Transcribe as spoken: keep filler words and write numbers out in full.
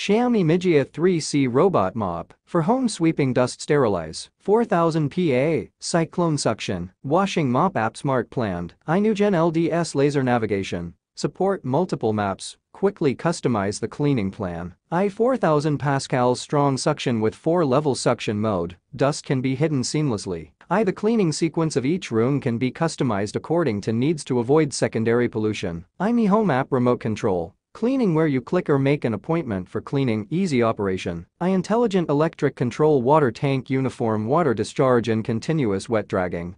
Xiaomi Mijia three C Robot Mop for Home Sweeping Dust Sterilize, four thousand P A, Cyclone Suction, Washing Mop App Smart Planned, iNugen L D S Laser Navigation, Support Multiple Maps, Quickly Customize the Cleaning Plan, I four thousand Pascals Strong Suction with four level Suction Mode, Dust can be hidden seamlessly. I The cleaning sequence of each room can be customized according to needs to avoid secondary pollution. iMi Home App Remote Control. Cleaning where you click or make an appointment for cleaning, easy operation. I Intelligent Electric Control Water Tank Uniform Water Discharge and Continuous Wet Dragging.